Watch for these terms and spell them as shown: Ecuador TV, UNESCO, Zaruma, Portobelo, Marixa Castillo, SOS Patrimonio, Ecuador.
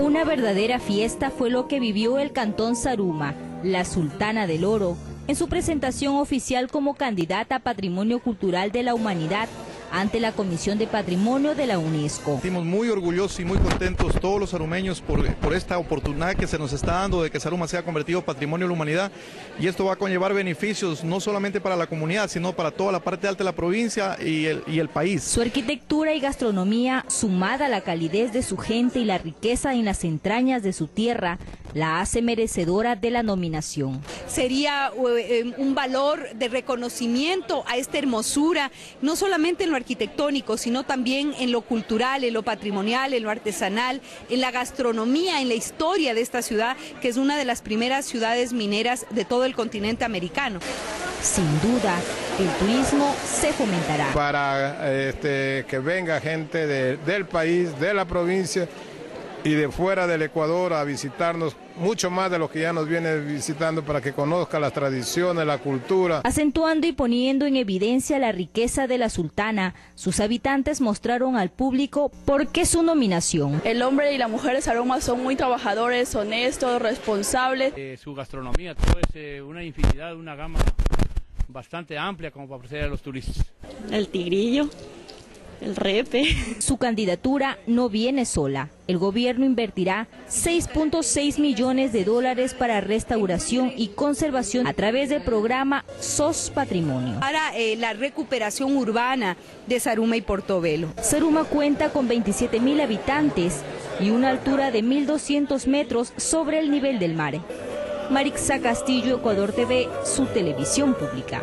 Una verdadera fiesta fue lo que vivió el cantón Zaruma, la Sultana del Oro, en su presentación oficial como candidata a Patrimonio Cultural de la Humanidad ante la Comisión de Patrimonio de la UNESCO. Estamos muy orgullosos y muy contentos todos los zarumeños por esta oportunidad que se nos está dando de que Zaruma sea convertido en Patrimonio de la Humanidad, y esto va a conllevar beneficios no solamente para la comunidad, sino para toda la parte alta de la provincia y el país. Su arquitectura y gastronomía, sumada a la calidez de su gente y la riqueza en las entrañas de su tierra, la hace merecedora de la nominación. Sería un valor de reconocimiento a esta hermosura, no solamente en lo arquitectónico, sino también en lo cultural, en lo patrimonial, en lo artesanal, en la gastronomía, en la historia de esta ciudad, que es una de las primeras ciudades mineras de todo el continente americano. Sin duda, el turismo se fomentará. Para que venga gente del país, de la provincia y de fuera del Ecuador a visitarnos, mucho más de los que ya nos viene visitando, para que conozca las tradiciones, la cultura. Acentuando y poniendo en evidencia la riqueza de la sultana, sus habitantes mostraron al público por qué su nominación. El hombre y la mujer de Zaruma son muy trabajadores, honestos, responsables. Su gastronomía, todo es una infinidad, una gama bastante amplia como para ofrecer a los turistas. El tigrillo, el repe. Su candidatura no viene sola. El gobierno invertirá 6.6 millones de dólares para restauración y conservación a través del programa SOS Patrimonio. Para la recuperación urbana de Zaruma y Portobelo. Zaruma cuenta con 27.000 habitantes y una altura de 1.200 metros sobre el nivel del mar. Marixa Castillo, Ecuador TV, su televisión pública.